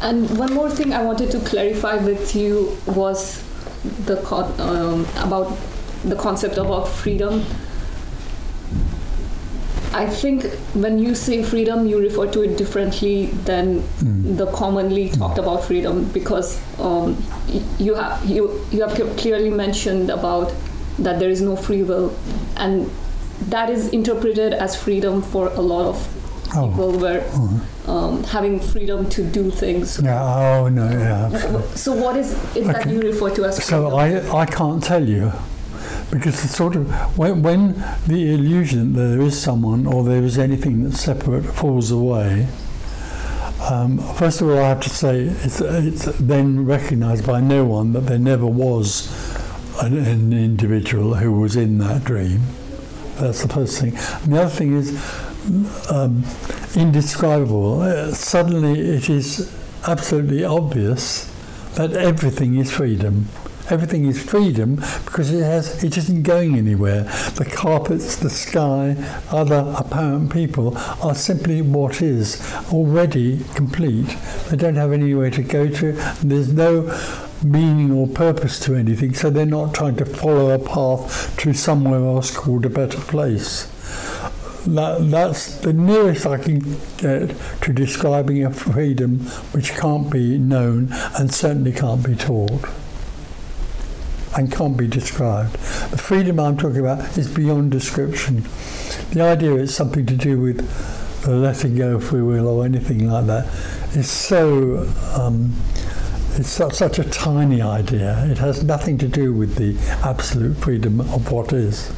And one more thing I wanted to clarify with you was the about the concept about freedom. I think when you say freedom, you refer to it differently than the commonly talked about freedom, because you have clearly mentioned about that there is no free will, and that is interpreted as freedom for a lot of people, where having freedom to do things. Yeah, oh no, yeah. So what is it that you refer to as freedom? So I can't tell you. Because it's sort of when the illusion that there is someone or there is anything that's separate falls away, first of all, I have to say it's then recognised by no one that there never was an individual who was in that dream. That's the first thing. And the other thing is indescribable. Suddenly it is absolutely obvious that everything is freedom. Everything is freedom because it isn't going anywhere. The carpets, the sky, other apparent people are simply what is already complete. They don't have anywhere to go to, and there's no meaning or purpose to anything, so they're not trying to follow a path to somewhere else called a better place. That's the nearest I can get to describing a freedom which can't be known and certainly can't be taught. And can't be described. The freedom I'm talking about is beyond description. The idea is something to do with letting go of free will or anything like that is so, it's such a tiny idea. It has nothing to do with the absolute freedom of what is.